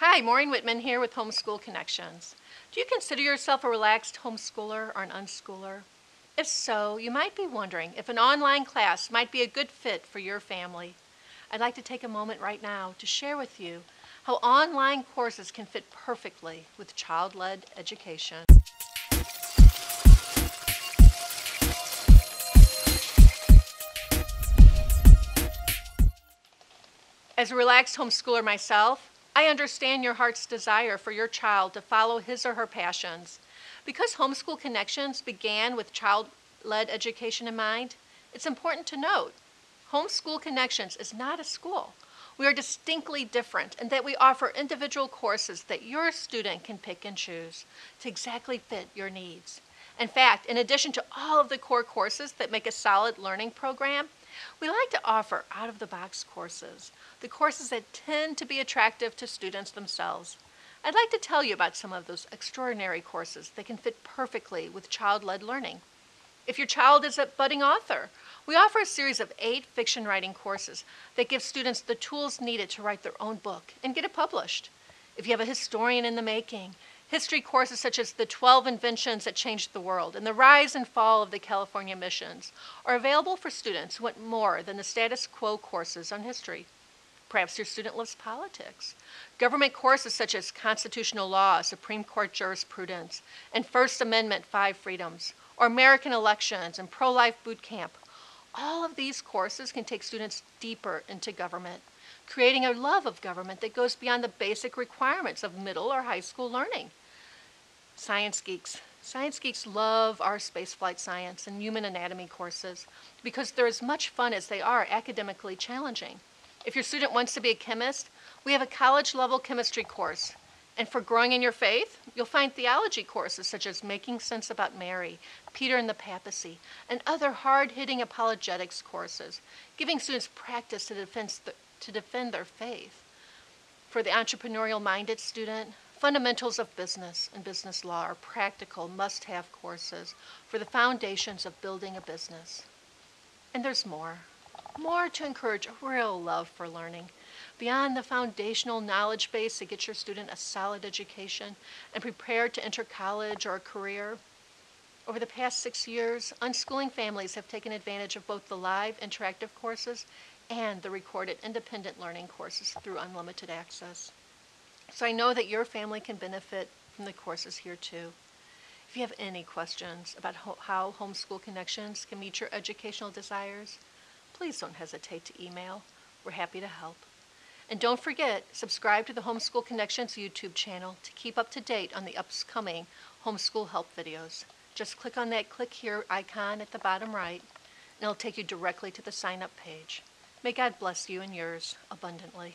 Hi, Maureen Wittmann here with Homeschool Connections. Do you consider yourself a relaxed homeschooler or an unschooler? If so, you might be wondering if an online class might be a good fit for your family. I'd like to take a moment right now to share with you how online courses can fit perfectly with child-led education. As a relaxed homeschooler myself, I understand your heart's desire for your child to follow his or her passions. Because Homeschool Connections began with child-led education in mind, it's important to note Homeschool Connections is not a school. We are distinctly different in that we offer individual courses that your student can pick and choose to exactly fit your needs. In fact, in addition to all of the core courses that make a solid learning program, we like to offer out-of-the-box courses, the courses that tend to be attractive to students themselves. I'd like to tell you about some of those extraordinary courses that can fit perfectly with child-led learning. If your child is a budding author, we offer a series of 8 fiction writing courses that give students the tools needed to write their own book and get it published. If you have a historian in the making, history courses such as the 12 Inventions That Changed the World and the Rise and Fall of the California Missions are available for students who want more than the status quo courses on history. Perhaps your student loves politics. Government courses such as constitutional law, Supreme Court jurisprudence, and First Amendment 5 freedoms, or American elections and pro-life boot camp. All of these courses can take students deeper into government, creating a love of government that goes beyond the basic requirements of middle or high school learning. Science geeks. Science geeks love our spaceflight science and human anatomy courses because they're as much fun as they are academically challenging. If your student wants to be a chemist, we have a college-level chemistry course. And for growing in your faith, you'll find theology courses such as Making Sense About Mary, Peter and the Papacy, and other hard-hitting apologetics courses, giving students practice to defend their faith. For the entrepreneurial-minded student, fundamentals of business and business law are practical must-have courses for the foundations of building a business. And there's more to encourage a real love for learning. Beyond the foundational knowledge base to get your student a solid education and prepared to enter college or a career, over the past 6 years, unschooling families have taken advantage of both the live interactive courses and the recorded independent learning courses through Unlimited Access. So I know that your family can benefit from the courses here too. If you have any questions about how Homeschool Connections can meet your educational desires, please don't hesitate to email. We're happy to help. And don't forget, subscribe to the Homeschool Connections YouTube channel to keep up to date on the upcoming homeschool help videos. Just click on that click here icon at the bottom right, and it'll take you directly to the sign up page. May God bless you and yours abundantly.